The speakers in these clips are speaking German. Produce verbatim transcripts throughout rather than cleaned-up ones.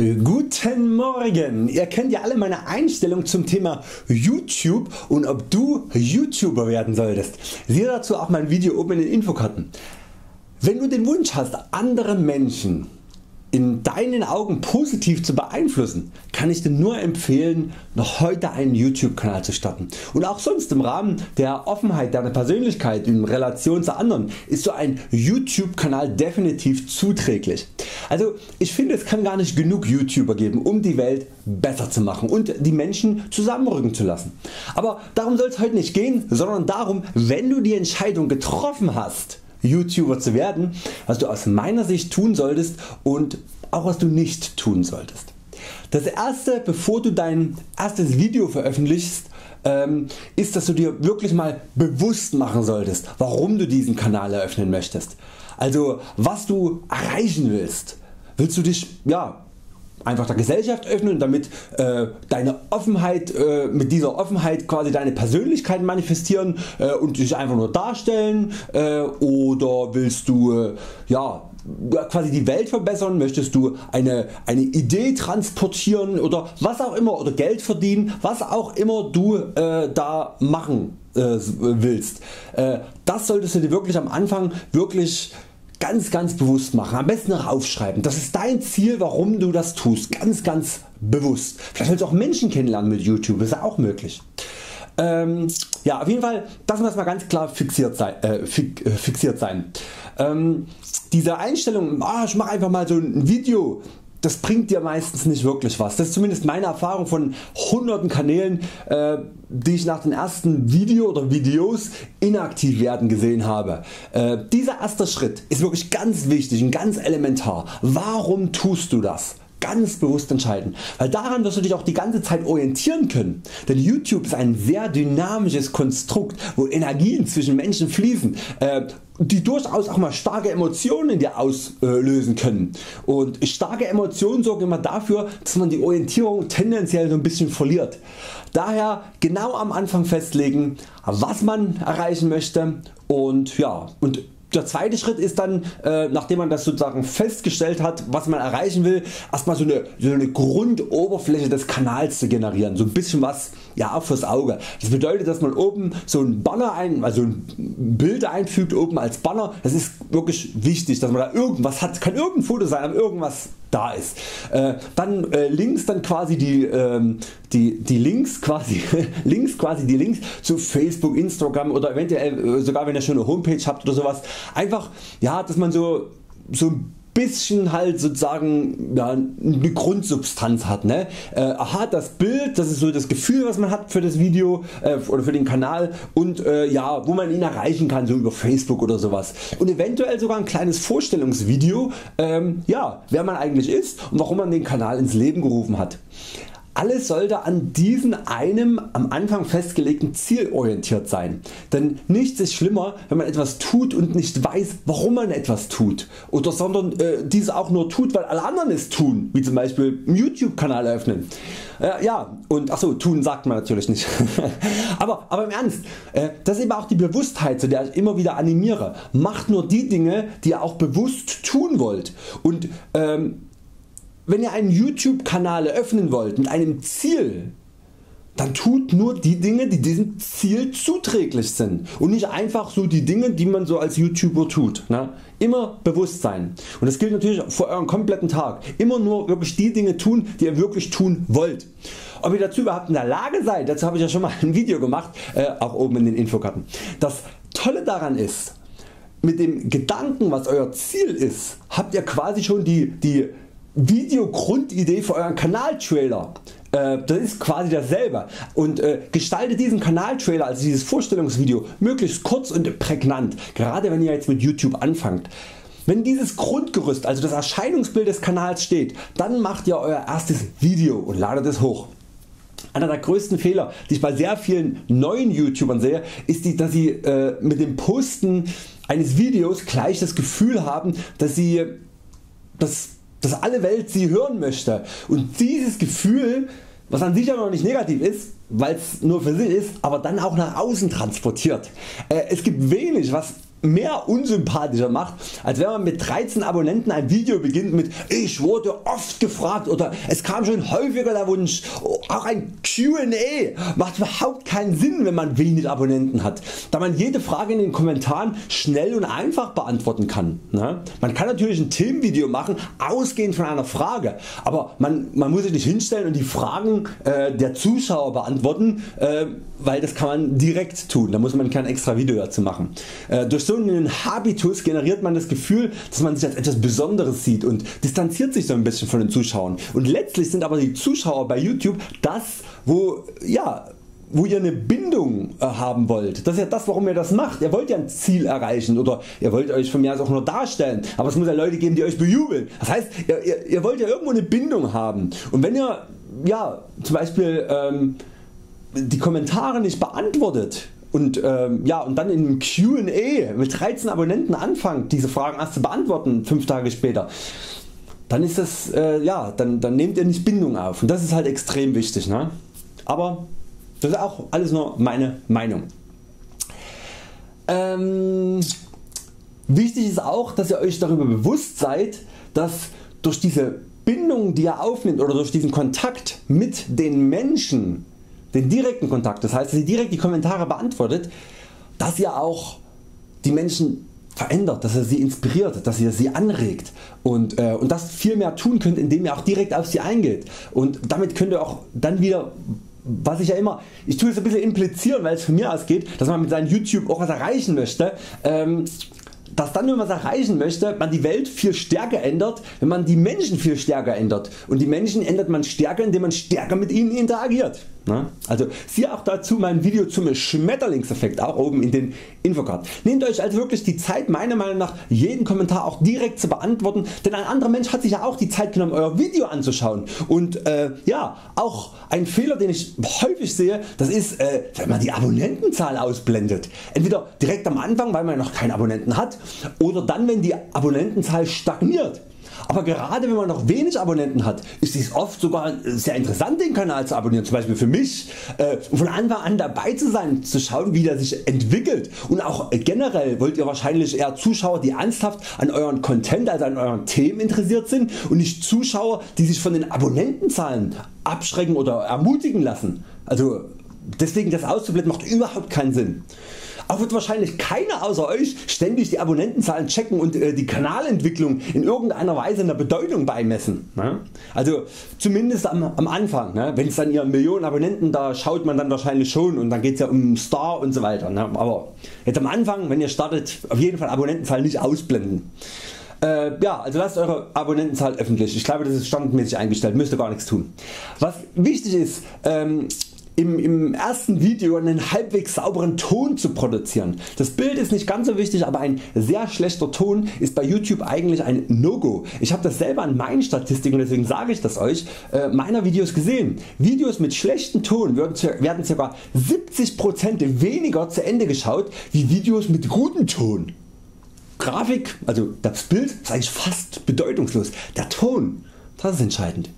Guten Morgen! Ihr kennt ja alle meine Einstellung zum Thema YouTube und ob du YouTuber werden solltest. Siehe dazu auch mein Video oben in den Infokarten. Wenn du den Wunsch hast, andere Menschen in deinen Augen positiv zu beeinflussen, kann ich dir nur empfehlen, noch heute einen YouTube Kanal zu starten. Und auch sonst im Rahmen der Offenheit deiner Persönlichkeit in Relation zu anderen ist so ein YouTube Kanal definitiv zuträglich. Also ich finde, es kann gar nicht genug YouTuber geben, um die Welt besser zu machen und die Menschen zusammenrücken zu lassen. Aber darum soll es heute nicht gehen, sondern darum, wenn du die Entscheidung getroffen hast, YouTuber zu werden, was du aus meiner Sicht tun solltest und auch was du nicht tun solltest. Das erste, bevor du dein erstes Video veröffentlichst, ist, dass du dir wirklich mal bewusst machen solltest, warum du diesen Kanal eröffnen möchtest. Also was du erreichen willst. Willst du dich ja, einfach der Gesellschaft öffnen und damit äh, deine Offenheit, äh, mit dieser Offenheit quasi deine Persönlichkeit manifestieren äh, und dich einfach nur darstellen, äh, oder willst du äh, ja, quasi die Welt verbessern, möchtest du eine, eine Idee transportieren oder was auch immer, oder Geld verdienen, was auch immer du äh, da machen äh, willst. Äh, das solltest du dir wirklich am Anfang wirklich ganz ganz bewusst machen, am besten noch aufschreiben. Das ist dein Ziel, warum du das tust, ganz ganz bewusst. Vielleicht willst du auch Menschen kennenlernen mit YouTube, ist ja auch möglich. Ähm, ja, auf jeden Fall, das muss mal ganz klar fixiert sein. Äh, fixiert sein. Ähm, diese Einstellung, ah, ich mache einfach mal so ein Video, das bringt dir meistens nicht wirklich was. Das ist zumindest meine Erfahrung von hunderten Kanälen, äh, die ich nach den ersten Video oder Videos inaktiv werden gesehen habe. Äh, dieser erste Schritt ist wirklich ganz wichtig und ganz elementar. Warum tust du das? Ganz bewusst entscheiden, weil daran wirst du dich auch die ganze Zeit orientieren können, denn YouTube ist ein sehr dynamisches Konstrukt, wo Energien zwischen Menschen fließen, äh, die durchaus auch mal starke Emotionen in dir auslösen können, und starke Emotionen sorgen immer dafür, dass man die Orientierung tendenziell so ein bisschen verliert. Daher genau am Anfang festlegen, was man erreichen möchte, und ja, und der zweite Schritt ist dann, äh, nachdem man das sozusagen festgestellt hat, was man erreichen will, erstmal so eine, so eine Grundoberfläche des Kanals zu generieren, so ein bisschen was, ja, fürs Auge. Das bedeutet, dass man oben so ein Banner ein, also ein Bild einfügt oben als Banner. Das ist wirklich wichtig, dass man da irgendwas hat, kann irgendein Foto sein, aber irgendwas da ist. Äh, dann äh, links dann quasi die, ähm, die, die Links quasi links quasi die Links zu Facebook, Instagram oder eventuell äh, sogar, wenn ihr schon eine Homepage habt oder sowas. Einfach ja, dass man so, so ein bisschen halt sozusagen ja, eine Grundsubstanz hat. Ne? Äh, aha, das Bild, das ist so das Gefühl, was man hat für das Video äh, oder für den Kanal, und äh, ja, wo man ihn erreichen kann, so über Facebook oder sowas, und eventuell sogar ein kleines Vorstellungsvideo, ähm, ja, wer man eigentlich ist und warum man den Kanal ins Leben gerufen hat. Alles sollte an diesem einem am Anfang festgelegten Ziel orientiert sein, denn nichts ist schlimmer, wenn man etwas tut und nicht weiß, warum man etwas tut, oder sondern äh, dies auch nur tut, weil alle anderen es tun, wie zum Beispiel einen YouTube Kanal eröffnen. Äh, ja, und achso, tun sagt man natürlich nicht, aber, aber im Ernst, äh, das ist eben auch die Bewusstheit, zu der ich immer wieder animiere. Macht nur die Dinge, die ihr auch bewusst tun wollt, und ähm, wenn ihr einen YouTube Kanal eröffnen wollt mit einem Ziel, dann tut nur die Dinge, die diesem Ziel zuträglich sind, und nicht einfach so die Dinge, die man so als YouTuber tut. Ne? Immer bewusst sein, und das gilt natürlich für euren kompletten Tag. Immer nur wirklich die Dinge tun, die ihr wirklich tun wollt. Ob ihr dazu überhaupt in der Lage seid, dazu habe ich ja schon mal ein Video gemacht, äh, auch oben in den Infokarten. Das Tolle daran ist, mit dem Gedanken, was euer Ziel ist, habt ihr quasi schon die, die Video-Grundidee für euren Kanal-Trailer. Äh, das ist quasi dasselbe, und äh, gestaltet diesen Kanal-Trailer, also dieses Vorstellungsvideo, möglichst kurz und prägnant, gerade wenn ihr jetzt mit YouTube anfangt. Wenn dieses Grundgerüst, also das Erscheinungsbild des Kanals steht, dann macht ihr euer erstes Video und ladet es hoch. Einer der größten Fehler, die ich bei sehr vielen neuen YouTubern sehe, ist, die, dass sie äh, mit dem Posten eines Videos gleich das Gefühl haben, dass sie das dass alle Welt sie hören möchte, und dieses Gefühl, was an sich ja noch nicht negativ ist, weil es nur für sie ist, aber dann auch nach außen transportiert. Äh, es gibt wenig, was mehr unsympathischer macht, als wenn man mit dreizehn Abonnenten ein Video beginnt mit ich wurde oft gefragt oder es kam schon häufiger der Wunsch. Auch ein Q und A macht überhaupt keinen Sinn, wenn man wenig Abonnenten hat, da man jede Frage in den Kommentaren schnell und einfach beantworten kann. Man kann natürlich ein Themenvideo machen, ausgehend von einer Frage, aber man, man muss sich nicht hinstellen und die Fragen äh, der Zuschauer beantworten, äh, weil das kann man direkt tun, da muss man kein extra Video dazu machen. Äh, durch so einen Habitus generiert man das Gefühl, dass man sich als etwas Besonderes sieht und distanziert sich so ein bisschen von den Zuschauern, und letztlich sind aber die Zuschauer bei YouTube das, wo ja, wo ihr eine Bindung äh, haben wollt. Das ist ja das, warum ihr das macht. Ihr wollt ja ein Ziel erreichen oder ihr wollt euch von mir aus auch nur darstellen, aber es muss ja Leute geben, die euch bejubeln. Das heißt, ihr, ihr, ihr wollt ja irgendwo eine Bindung haben, und wenn ihr ja, zum Beispiel ähm, die Kommentare nicht beantwortet und, ähm, ja, und dann in einem Q und A mit dreizehn Abonnenten anfangt, diese Fragen erst zu beantworten fünf Tage später, dann ist das, äh, ja, dann, dann nehmt ihr nicht Bindung auf, und das ist halt extrem wichtig, ne? Aber das ist auch alles nur meine Meinung. Ähm, wichtig ist auch, dass ihr euch darüber bewusst seid, dass durch diese Bindung, die ihr aufnimmt, oder durch diesen Kontakt mit den Menschen, den direkten Kontakt, das heißt, dass ihr direkt die Kommentare beantwortet, dass ihr auch die Menschen verändert, dass ihr sie inspiriert, dass ihr sie anregt und, äh, und das viel mehr tun könnt, indem ihr auch direkt auf sie eingeht, und damit könnt ihr auch dann wieder, was ich ja immer, ich tue es ein bisschen implizieren, weil es von mir ausgeht, dass man mit seinem YouTube auch was erreichen möchte, ähm, dass dann, wenn man es erreichen möchte, man die Welt viel stärker ändert, wenn man die Menschen viel stärker ändert, und die Menschen ändert man stärker, indem man stärker mit ihnen interagiert. Na? Also siehe auch dazu mein Video zum Schmetterlingseffekt, auch oben in den Infocard. Nehmt Euch also wirklich die Zeit, meiner Meinung nach jeden Kommentar auch direkt zu beantworten, denn ein anderer Mensch hat sich ja auch die Zeit genommen, Euer Video anzuschauen, und äh, ja, auch ein Fehler, den ich häufig sehe, das ist, äh, wenn man die Abonnentenzahl ausblendet, entweder direkt am Anfang, weil man noch keinen Abonnenten hat, oder dann, wenn die Abonnentenzahl stagniert. Aber gerade wenn man noch wenig Abonnenten hat, ist dies oft sogar sehr interessant, den Kanal zu abonnieren, zum Beispiel für mich, äh, von Anfang an dabei zu sein, zu schauen, wie der sich entwickelt, und auch generell wollt ihr wahrscheinlich eher Zuschauer, die ernsthaft an euren Content, also an euren Themen interessiert sind, und nicht Zuschauer, die sich von den Abonnentenzahlen abschrecken oder ermutigen lassen. Also deswegen, das auszublenden macht überhaupt keinen Sinn. Auch wird wahrscheinlich keiner außer Euch ständig die Abonnentenzahlen checken und äh, die Kanalentwicklung in irgendeiner Weise in der Bedeutung beimessen. Ne? Also zumindest am, am Anfang, ne? Wenn es dann ihr Millionen Abonnenten, da schaut man dann wahrscheinlich schon, und dann geht es ja um Star und so weiter. Ne? Aber jetzt am Anfang, wenn ihr startet, auf jeden Fall Abonnentenzahl nicht ausblenden. Äh, ja, also lasst eure Abonnentenzahl öffentlich. Ich glaube, das ist standardmäßig eingestellt, müsst ihr gar nichts tun. Was wichtig ist, ähm, Im, im ersten Video einen halbwegs sauberen Ton zu produzieren. Das Bild ist nicht ganz so wichtig, aber ein sehr schlechter Ton ist bei YouTube eigentlich ein No-Go. Ich habe das selber an meinen Statistiken, deswegen sage ich das Euch, äh, meiner Videos gesehen. Videos mit schlechtem Ton werden, werden ca. siebzig Prozent weniger zu Ende geschaut wie Videos mit gutem Ton. Grafik, also das Bild ist eigentlich fast bedeutungslos. Der Ton, das ist entscheidend.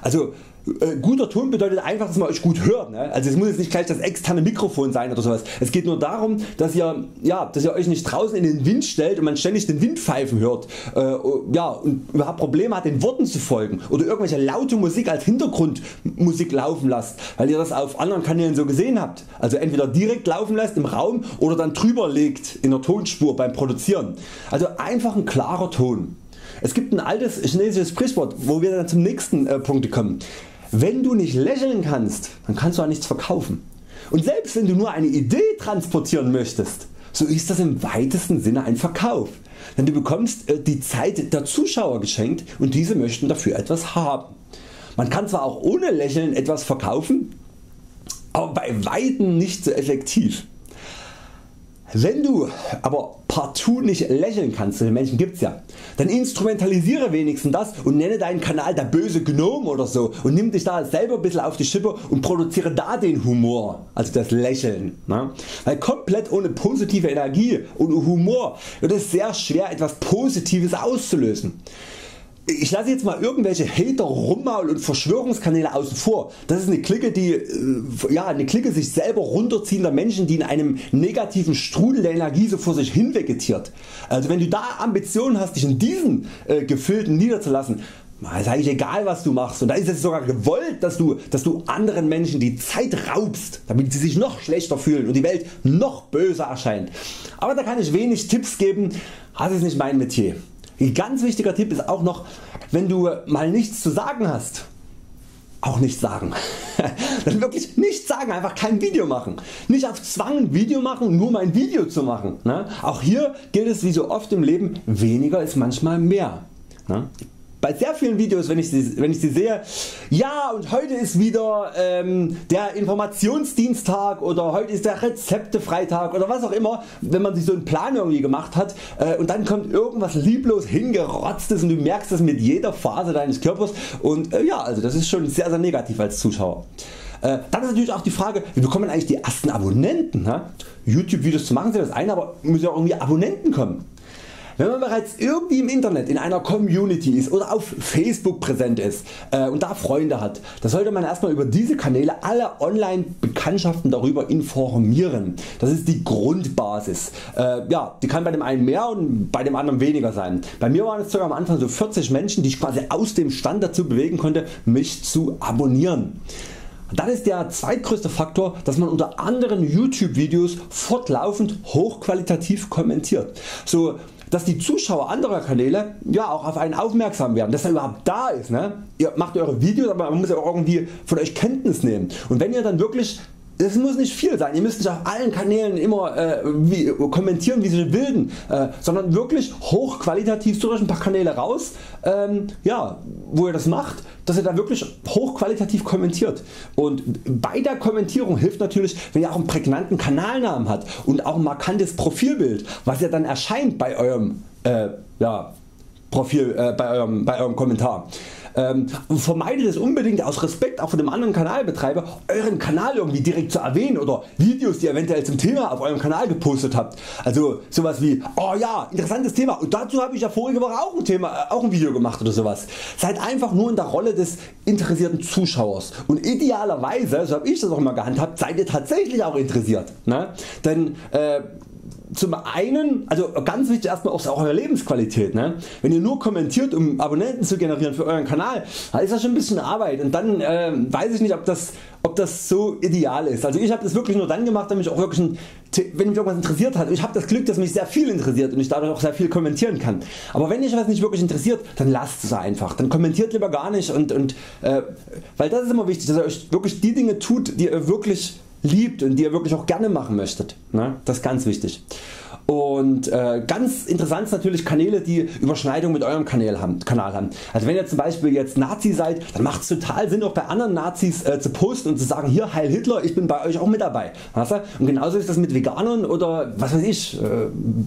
Also Äh, guter Ton bedeutet einfach, dass man Euch gut hört, ne? Also es muss jetzt nicht gleich das externe Mikrofon sein oder sowas. Es geht nur darum, dass ihr, ja, dass ihr Euch nicht draußen in den Wind stellt und man ständig den Wind pfeifen hört, äh, ja, und überhaupt Probleme hat, den Worten zu folgen, oder irgendwelche laute Musik als Hintergrundmusik laufen lasst, weil ihr das auf anderen Kanälen so gesehen habt. Also entweder direkt laufen lasst im Raum oder dann drüber legt in der Tonspur beim Produzieren. Also einfach ein klarer Ton. Es gibt ein altes chinesisches Sprichwort, wo wir dann zum nächsten äh, Punkt kommen. Wenn du nicht lächeln kannst, dann kannst du auch nichts verkaufen. Und selbst wenn du nur eine Idee transportieren möchtest, so ist das im weitesten Sinne ein Verkauf, denn du bekommst äh, die Zeit der Zuschauer geschenkt, und diese möchten dafür etwas haben. Man kann zwar auch ohne Lächeln etwas verkaufen, aber bei weitem nicht so effektiv. Wenn du aber partout nicht lächeln kannst, den Menschen gibt's ja, dann instrumentalisiere wenigstens das und nenne deinen Kanal der böse Gnome oder so und nimm dich da selber ein bisschen auf die Schippe und produziere da den Humor, also das Lächeln, ne? Weil komplett ohne positive Energie und Humor wird es sehr schwer, etwas Positives auszulösen. Ich lasse jetzt mal irgendwelche Hater, Rummaul und Verschwörungskanäle außen vor. Das ist eine Clique, die ja, eine Clique sich selber runterziehender Menschen, die in einem negativen Strudel der Energie so vor sich hin vegetiert. Also wenn du da Ambitionen hast, dich in diesen äh, Gefilden niederzulassen, ist eigentlich egal, was du machst, und da ist es sogar gewollt, dass du, dass du anderen Menschen die Zeit raubst, damit sie sich noch schlechter fühlen und die Welt noch böser erscheint. Aber da kann ich wenig Tipps geben, das ist nicht mein Metier. Ein ganz wichtiger Tipp ist auch noch, wenn du mal nichts zu sagen hast, auch nichts sagen. Dann wirklich nichts sagen, einfach kein Video machen. Nicht auf Zwang ein Video machen, nur mein Video zu machen. Auch hier gilt es wie so oft im Leben, weniger ist manchmal mehr. Bei sehr vielen Videos, wenn ich sie, wenn ich sie sehe, ja, und heute ist wieder ähm, der Informationsdienstag oder heute ist der Rezeptefreitag oder was auch immer, wenn man sich so einen Plan irgendwie gemacht hat, äh, und dann kommt irgendwas lieblos hingerotztes und du merkst das mit jeder Phase deines Körpers, und äh, ja, also das ist schon sehr sehr negativ als Zuschauer. Äh, dann ist natürlich auch die Frage, wie bekommen eigentlich die ersten Abonnenten? Ne? YouTube Videos zu machen sind das eine, aber müssen ja auch irgendwie Abonnenten kommen. Wenn man bereits irgendwie im Internet in einer Community ist oder auf Facebook präsent ist äh, und da Freunde hat, da sollte man erstmal über diese Kanäle alle Online Bekanntschaften darüber informieren. Das ist die Grundbasis. Äh, ja, die kann bei dem einen mehr und bei dem anderen weniger sein. Bei mir waren es sogar am Anfang so vierzig Menschen, die ich quasi aus dem Stand dazu bewegen konnte, mich zu abonnieren. Das ist der zweitgrößte Faktor, dass man unter anderen YouTube Videos fortlaufend hochqualitativ kommentiert. So, dass die Zuschauer anderer Kanäle ja auch auf einen aufmerksam werden, dass er überhaupt da ist. Ne? Ihr macht eure Videos, aber man muss ja auch irgendwie von euch Kenntnis nehmen. Und wenn ihr dann wirklich, es muss nicht viel sein, ihr müsst nicht auf allen Kanälen immer äh, wie, kommentieren wie sie wilden, äh, sondern wirklich hochqualitativ, sucht euch ein paar Kanäle raus, ähm, ja, wo ihr das macht, dass ihr da wirklich hochqualitativ kommentiert. Und bei der Kommentierung hilft natürlich, wenn ihr auch einen prägnanten Kanalnamen habt und auch ein markantes Profilbild, was ja dann erscheint bei eurem äh, ja, Profil, äh, bei, eurem, bei eurem Kommentar. Ähm, vermeidet es unbedingt aus Respekt auch von dem anderen Kanalbetreiber, euren Kanal irgendwie direkt zu erwähnen oder Videos, die ihr eventuell zum Thema auf eurem Kanal gepostet habt. Also sowas wie, oh ja, interessantes Thema, und dazu habe ich ja vorige Woche auch ein Thema, auch ein Video gemacht oder sowas. Seid einfach nur in der Rolle des interessierten Zuschauers, und idealerweise, so habe ich das auch immer gehandhabt, seid ihr tatsächlich auch interessiert. Ne? Denn äh, zum einen, also ganz wichtig erstmal auch eure Lebensqualität. Ne? Wenn ihr nur kommentiert, um Abonnenten zu generieren für euren Kanal, dann ist das schon ein bisschen Arbeit, und dann äh, weiß ich nicht, ob das, ob das so ideal ist. Also ich habe das wirklich nur dann gemacht, wenn mich, auch wirklich ein, wenn mich irgendwas interessiert hat. Und ich habe das Glück, dass mich sehr viel interessiert und ich dadurch auch sehr viel kommentieren kann. Aber wenn euch was nicht wirklich interessiert, dann lasst es einfach. Dann kommentiert lieber gar nicht, und, und äh, weil das ist immer wichtig, dass ihr euch wirklich die Dinge tut, die ihr wirklich liebt und die ihr wirklich auch gerne machen möchtet. Das ist ganz wichtig. Und äh, ganz interessant ist natürlich Kanäle, die Überschneidung mit eurem Kanal haben, Kanal haben. Also wenn ihr zum Beispiel jetzt Nazi seid, dann macht es total Sinn, auch bei anderen Nazis äh, zu posten und zu sagen, hier Heil Hitler, ich bin bei euch auch mit dabei. Weißt du? Und genauso ist das mit Veganern oder was weiß ich, äh,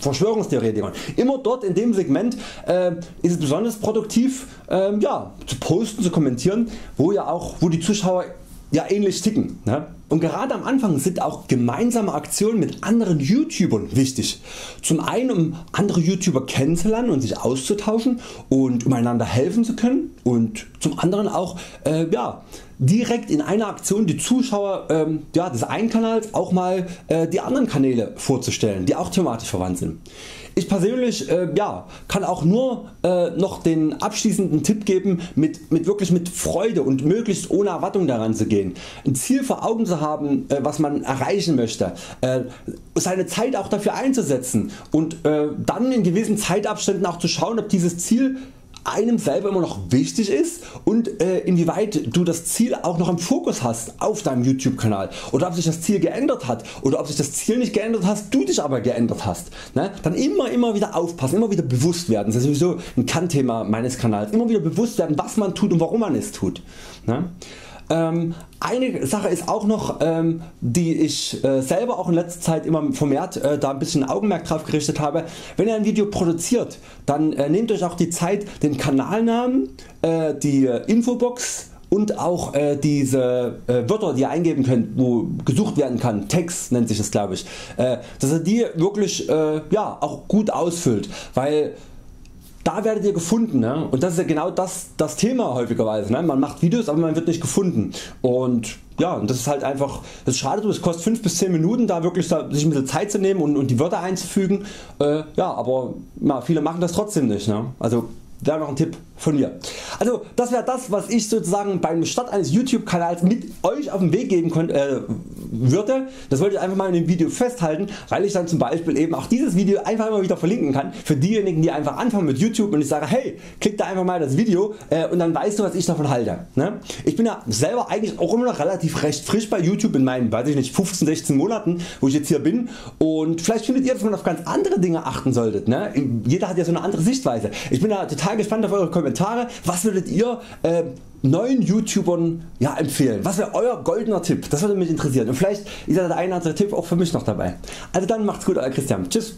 Verschwörungstheoretikern. Immer dort in dem Segment äh, ist es besonders produktiv, äh, ja, zu posten, zu kommentieren, wo ja auch, wo die Zuschauer ja ähnlich ticken. Ne? Und gerade am Anfang sind auch gemeinsame Aktionen mit anderen YouTubern wichtig. Zum einen, um andere YouTuber kennenzulernen und sich auszutauschen und um einander helfen zu können, und zum anderen auch äh, ja, direkt in einer Aktion die Zuschauer ähm, ja, des einen Kanals auch mal äh, die anderen Kanäle vorzustellen, die auch thematisch verwandt sind. Ich persönlich äh, ja, kann auch nur äh, noch den abschließenden Tipp geben, mit, mit wirklich mit Freude und möglichst ohne Erwartung daran zu gehen. Ein Ziel vor Augen zu haben, äh, was man erreichen möchte, äh, seine Zeit auch dafür einzusetzen und äh, dann in gewissen Zeitabständen auch zu schauen, ob dieses Ziel einem selber immer noch wichtig ist und äh, inwieweit du das Ziel auch noch im Fokus hast auf deinem YouTube Kanal, oder ob sich das Ziel geändert hat oder ob sich das Ziel nicht geändert hat, du dich aber geändert hast. Ne? Dann immer immer wieder aufpassen, immer wieder bewusst werden, das ist sowieso ein Kernthema meines Kanals, immer wieder bewusst werden, was man tut und warum man es tut. Ne? Ähm, eine Sache ist auch noch, ähm, die ich äh, selber auch in letzter Zeit immer vermehrt äh, da ein bisschen Augenmerk drauf gerichtet habe: Wenn ihr ein Video produziert, dann äh, nehmt euch auch die Zeit, den Kanalnamen, äh, die Infobox und auch äh, diese äh, Wörter, die ihr eingeben könnt, wo gesucht werden kann, Text nennt sich das, glaube ich, äh, dass ihr die wirklich äh, ja, auch gut ausfüllt, weil Da werdet ihr gefunden, ne? Und das ist ja genau das, das Thema häufigerweise. Ne? Man macht Videos, aber man wird nicht gefunden. Und ja, und das ist halt einfach, das ist schade, es kostet fünf bis zehn Minuten, da wirklich da, sich ein bisschen Zeit zu nehmen und, und die Wörter einzufügen. Äh, ja, aber na, viele machen das trotzdem nicht. Ne? Also wäre noch ein Tipp von mir. Also das wäre das, was ich sozusagen beim Start eines YouTube Kanals mit euch auf den Weg geben konnte, äh, würde. Das wollte ich einfach mal in dem Video festhalten, weil ich dann zum Beispiel eben auch dieses Video einfach immer wieder verlinken kann für diejenigen, die einfach anfangen mit YouTube und ich sage, hey, klick da einfach mal das Video äh, und dann weißt du, was ich davon halte. Ne? Ich bin ja selber eigentlich auch immer noch relativ recht frisch bei YouTube in meinen, weiß ich nicht, fünfzehn, sechzehn Monaten, wo ich jetzt hier bin, und vielleicht findet ihr, dass man auf ganz andere Dinge achten solltet. Ne? Jeder hat ja so eine andere Sichtweise. Ich bin da total gespannt auf eure Kommentare. Was würdet ihr äh, neuen YouTubern ja, empfehlen? Was wäre euer goldener Tipp? Das würde mich interessieren. Und vielleicht ist der eine oder andere Tipp auch für mich noch dabei. Also dann macht's gut, euer Christian. Tschüss.